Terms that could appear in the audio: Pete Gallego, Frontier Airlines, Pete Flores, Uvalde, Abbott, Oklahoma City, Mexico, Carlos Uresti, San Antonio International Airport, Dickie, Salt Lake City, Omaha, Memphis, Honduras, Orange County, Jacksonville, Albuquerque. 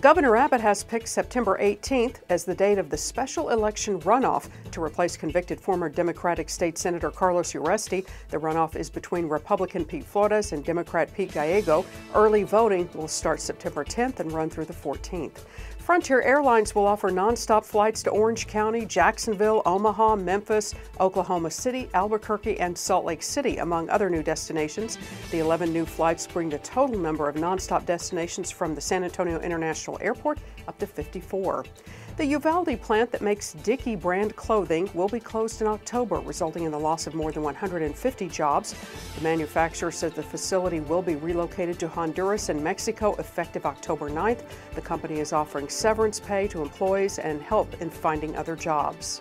Governor Abbott has picked September 18th as the date of the special election runoff to replace convicted former Democratic State Senator Carlos Uresti. The runoff is between Republican Pete Flores and Democrat Pete Gallego. Early voting will start September 10th and run through the 14th. Frontier Airlines will offer nonstop flights to Orange County, Jacksonville, Omaha, Memphis, Oklahoma City, Albuquerque, and Salt Lake City, among other new destinations. The 11 new flights bring the total number of nonstop destinations from the San Antonio International Airport up to 54. The Uvalde plant that makes Dickie brand clothing will be closed in October, resulting in the loss of more than 150 jobs. The manufacturer said the facility will be relocated to Honduras and Mexico effective October 9th. The company is offering severance pay to employees and help in finding other jobs.